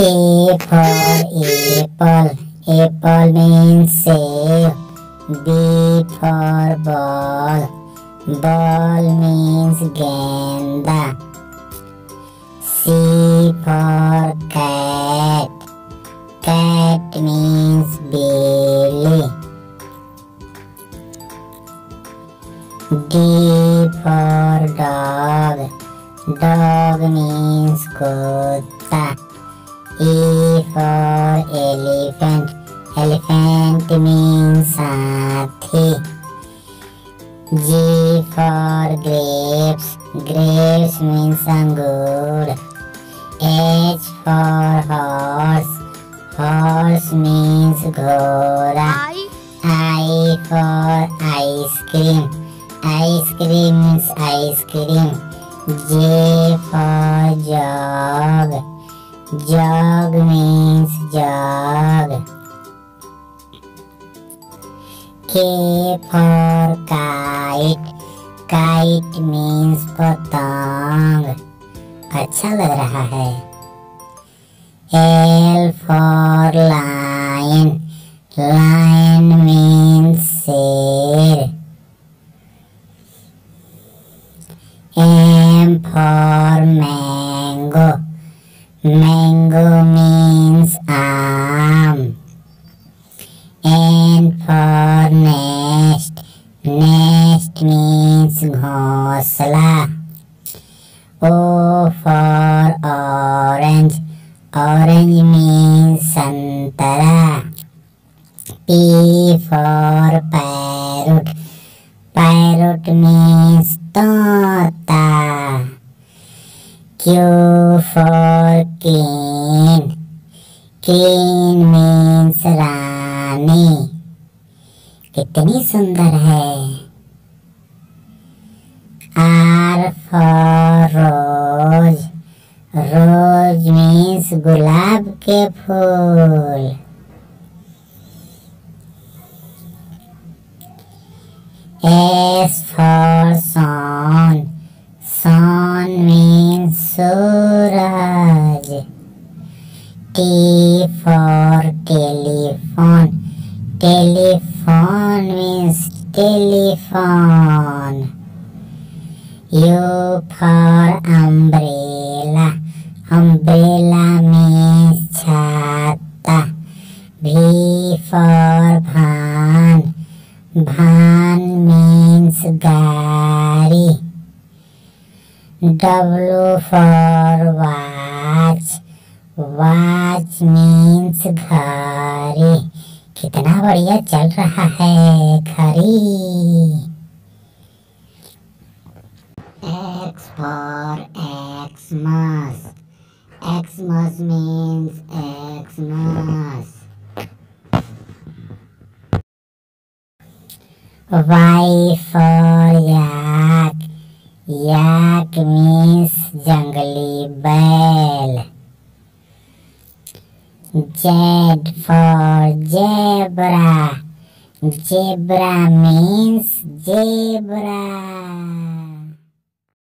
A for apple, apple means save. B for ball, ball means genda. C for cat, cat means Billy. D for dog, dog means kutta. E for elephant, elephant means saathi. G for grapes, grapes means angur. H for horse, horse means ghora. I for ice cream means ice cream. J for jog, jog means jog. K for kite, kite means patang. अच्छा लग रहा है. L for lion, lion means शेर. M for mango, mango means आम. N for nest, nest means घोंसला. O for orange, orange means santara. P for parrot, parrot means tota. Q for queen, queen means rani. कितनी सुंदर है. R for rose, rose means गुलाब के फूल. S for sun, sun means Suraj. T for telephone, telephone means telephone. U for umbrella, umbrella means chata. V for bhan, bhan means gari. W for watch, watch means घड़ी. कितना बढ़िया चल रहा है घड़ी. X for Xmas, Xmas means Xmas. Y for yak, yak means jungly bell. Z for zebra, zebra means zebra.